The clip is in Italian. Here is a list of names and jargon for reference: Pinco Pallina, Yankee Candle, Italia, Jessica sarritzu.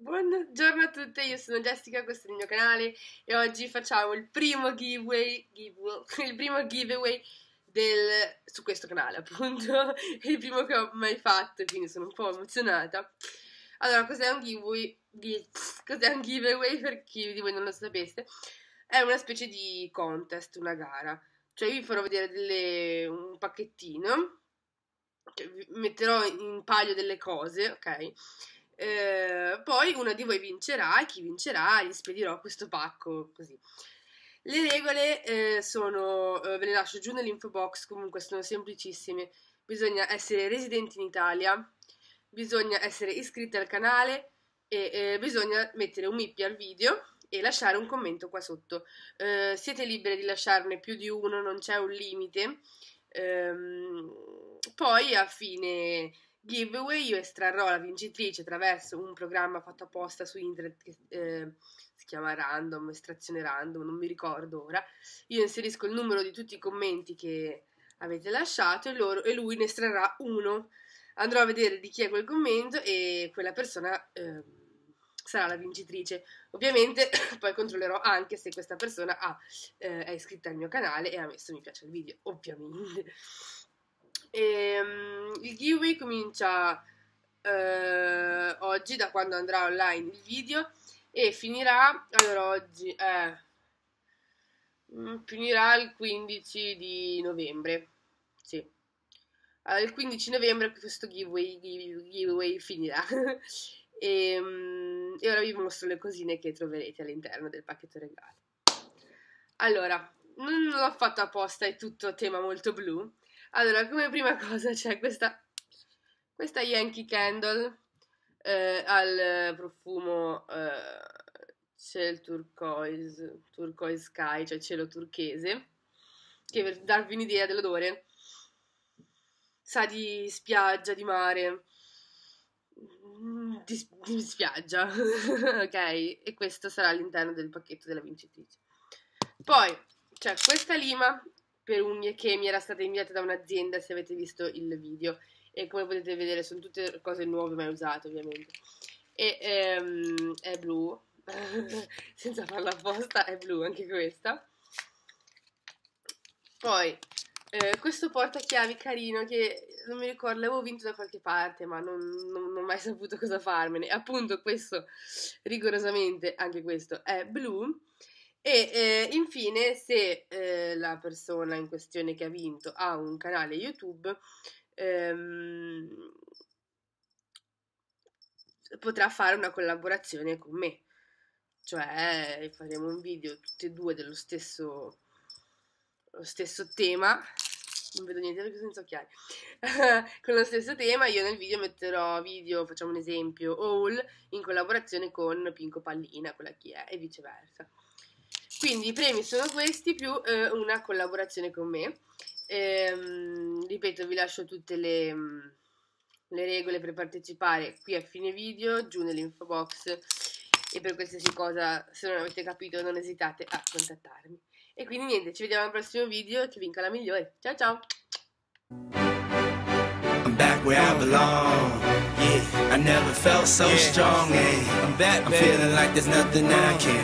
Buongiorno a tutte, io sono Jessica, questo è il mio canale e oggi facciamo il primo giveaway su questo canale, appunto. È il primo che ho mai fatto, quindi sono un po' emozionata. Allora, cos'è un giveaway? Cos'è un giveaway, per chi di voi non lo sapeste? È una specie di contest, una gara. Cioè, io vi farò vedere un pacchettino, metterò in palio delle cose, ok? Poi una di voi vincerà e chi vincerà gli spedirò questo pacco, così. Le regole sono, ve le lascio giù nell'info box, comunque sono semplicissime. Bisogna essere residenti in Italia, bisogna essere iscritti al canale e bisogna mettere un mi piace al video e lasciare un commento qua sotto. Siete liberi di lasciarne più di uno, non c'è un limite. Poi a fine giveaway io estrarrò la vincitrice attraverso un programma fatto apposta su internet che si chiama random, estrazione random, non mi ricordo ora. Io inserisco il numero di tutti i commenti che avete lasciato e lui ne estrarrà uno. Andrò a vedere di chi è quel commento e quella persona sarà la vincitrice. Ovviamente poi controllerò anche se questa persona è iscritta al mio canale e ha messo mi piace al video, ovviamente. Il giveaway comincia oggi, da quando andrà online il video, e finirà, allora, oggi finirà il 15 di novembre, sì. Allora, il 15 novembre questo giveaway finirà. E ora vi mostro le cosine che troverete all'interno del pacchetto regalo. Allora, non l'ho fatto apposta, è tutto a tema molto blu. Allora, come prima cosa c'è questa Yankee Candle al profumo cielo turquoise, turquoise sky, cioè cielo turchese, che per darvi un'idea dell'odore sa di spiaggia, di mare, di spiaggia, ok? E questo sarà all'interno del pacchetto della vincitrice. Poi c'è questa lima per unghie che mi era stata inviata da un'azienda, se avete visto il video, e come potete vedere sono tutte cose nuove, mai usate ovviamente, e è blu. Senza farla apposta è blu anche questa. Poi questo portachiavi carino che non mi ricordo, l'avevo vinto da qualche parte ma non ho mai saputo cosa farmene. Appunto, questo rigorosamente anche questo è blu. E infine, se la persona in questione che ha vinto ha un canale YouTube, potrà fare una collaborazione con me, cioè faremo un video tutti e due dello stesso tema. Non vedo niente perché sono senza occhiali. Con lo stesso tema io nel video metterò video, facciamo un esempio, haul in collaborazione con Pinco Pallina, quella chi è, e viceversa. Quindi i premi sono questi più una collaborazione con me. Ripeto, vi lascio tutte le regole per partecipare qui a fine video, giù nell'info box, e per qualsiasi cosa, se non avete capito, non esitate a contattarmi. E quindi niente, ci vediamo al prossimo video e che vinca la migliore. Ciao ciao! I'm back where I belong. Yeah. I never felt so strong. I'm feeling like there's nothing I can.